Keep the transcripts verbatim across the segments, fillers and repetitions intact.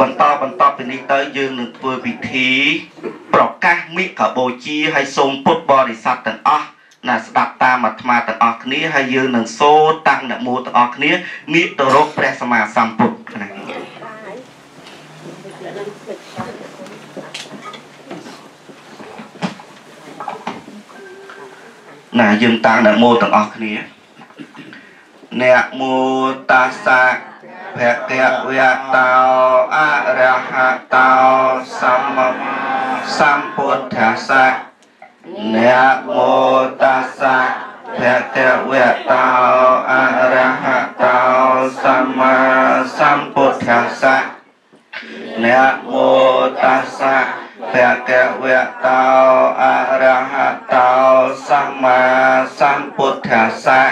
บรรทอบรรทอบเป็นนิเตอร์ยืนหนึ่งตัววิธีปลอกแก้มิขบจีให้ทรงพุทธบริษัทต่างอ่ะน่ะสดับตามัธมาต่างอ่ะนี้ให้ยืนหนึ่งโซตังหนึ่งมูต่างอ่ะนี้มิตรรกแปรสมาสัมปุตนะน่ะยืนตังหนึ่งมูต่างอ่ะนี้เนี่ยมูตาสะเพียเพียเวตาอาระหะตาสัมสัมพุทธัสสะเนโมตัสสะเพียเพียเวตาอาระหะตาสัมมาสัมพุทธัสสะเนโมตัสสะเพียเพียเวตาอาระหะตาสัมมาสัมพุทธัสสะ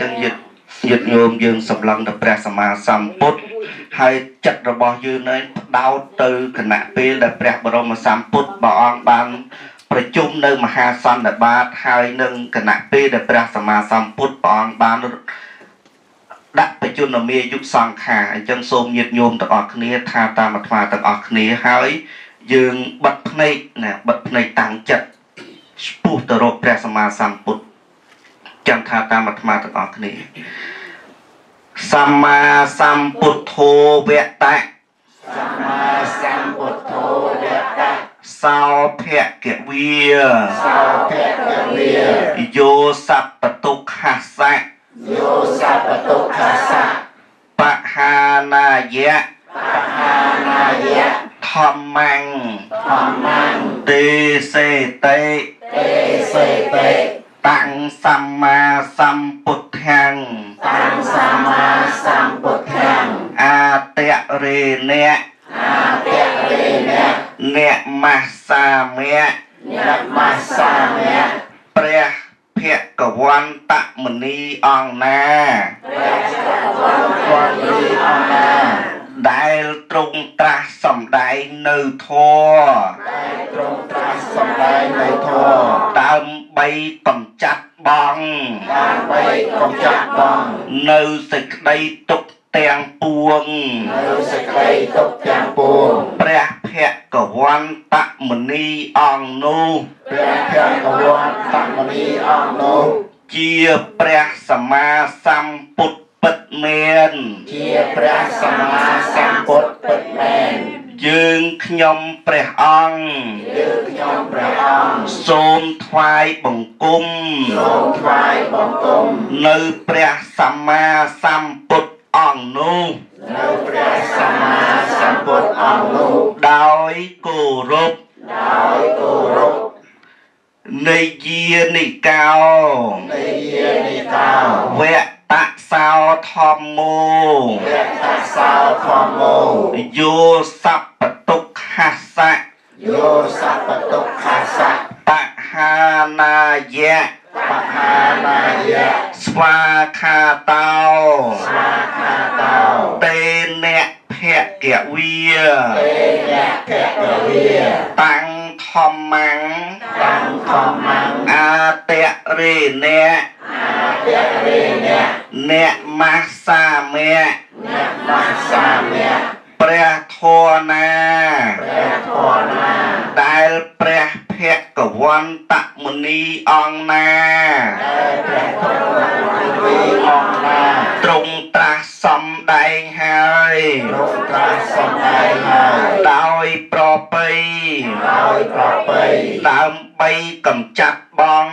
จึงหยุดหยุดโยมยืนสำลังแต่แปรสมาสัมพุทธให้จัดระบอบยืนในดาวตือขณะเป็นแต่แปรบรมสัมพุทธบ่อบังประชุมในมหาสันแต่บาทให้หนึ่งขณะเป็นแต่แปรสมาสัมพุทธบ่อบังดับประจุนเมียยุคสังขารจึงทรงหยุดโยมแต่ออกนี้ทาตามัธมาแต่ออกนี้ให้ยืนบัดในนะบัดในต่างจัดปูตโรแปรสมาสัมพุทธจันทาตามัธมาตออกนี้สัมมาสัมพุทโธเวตะสัมมาสัมพุทโธเวตะสาวเพะเกวีสาวเพะเกวีโยสัพปตุขัสสะโยสัพปตุขัสสะปะหานายะปะหานายะธรรมังธรรมังเตเสเตเตเสเตตังสัมมาสัมพุทธังตังสัมมาสัมพุทธังอาเตเรเนะอาเตเรเนะเนมัสสาเมะเนมัสสาเมะเปรอะเพะกวันตะมณีองนาเปรอะเพะกวันตะมณีองนาได้ตรงตราสมได้ในทอได้ตรงตราสมได้ในทอตามใบกำจัดบองตามใบกำจัดบองในศึกใดตกเตียงปวงในศึกใดตกเตียงปวงเปรอะเพะกวันตะมณีองนูเปรอะเพะกวันตะมณีองนูเจียเปรอะสมาสัมปุตเปิดเมนเจียพระสมณะสัมพุทธเปิดเมนยืนขยมพระองค์ยืนขยมพระองค์โสมถวายบังคมโสมถวายบังคมในพระสัมมาสัมพุทธองค์นู้นในพระสัมมาสัมพุทธองค์นู้นโดยกุรบโดยกุรบในเยียนิเก้าในเยียนิเก้าเวตะสาวธรรมโมเวตะสาวธรรมโมโยสัพปตุขัสสะโยสัพปตุขัสสะปะหานายะปะหานายะสวาคาเตาสวาคาเตาเตเนะเพะเกวีเตเนะเพะเกวีตังธรรมังตังธรรมังอาเตเรเนะเนมัสสาเมะเนมัสสาเมะเปรอะโทนาเปรอะโทนาได้เปรอะเพะกวันตะมณีองนาได้เปรอะโทนาองนาตรงตราสมได้ให้ตรงตราสมได้ให้โดยปรเปยโดยปรเปยตามใบกำจัดบอง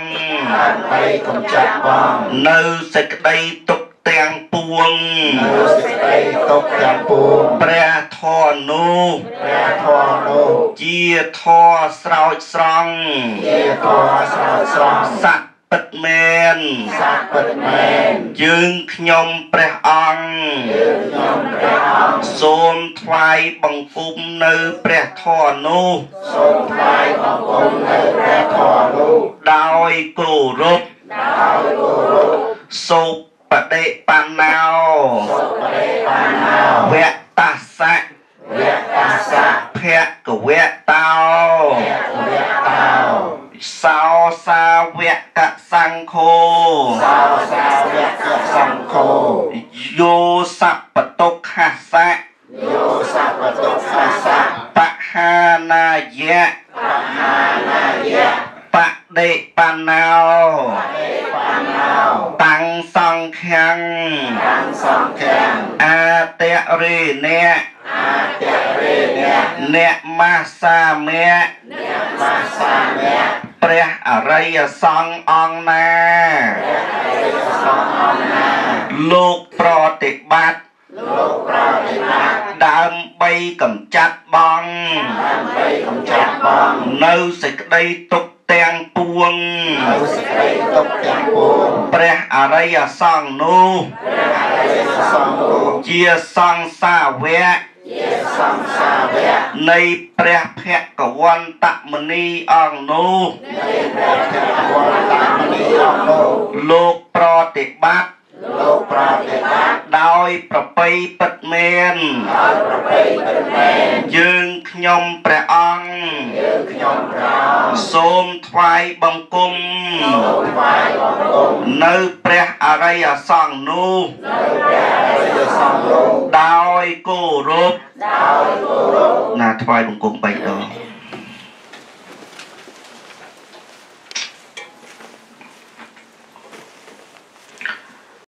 ตามใบกำจัดบองในศึกใดตกเตียงปวงในศึกใดตกเตียงปวงเปรอะโทนูเปรอะโทนูเจียโทสรอยสรองเจียโทสรอยสรองสักเปิดเมนสักเปิดเมนยืนขยมพระองค์ยืนขยมพระองค์โสมถวายบังคมในพระธรนุโสมถวายบังคมในพระธรนุโดยกุรบโดยกุรบสุปฏิปันโนสุปฏิปันโนเวตัสสะเวตัสสะเพะกเวตาเพะกเวตาสาวสาวเวกสังโฆสาวสาวเวกสังโฆโยสัพปตุขัสสะโย ปะหานายะปะเดปะนาวตังสองแข็งอาเตรีเนะเนะมาสาเมะเปรอะอริยสององนาลูกปฏิบัติดำไปกำจัดบองนู้สึกได้ตกแตงปวงเปรอะอริยสองนูเจียสองสาเวในพระเพกกวันตะมณีอังนูโลกปฏิบัติโดยประเพยปัตเมนยืนขยมพระองค์สมทวายบังคมในพระอริยสังนูโดยกูรุปนาทวายบังคมไปต่อ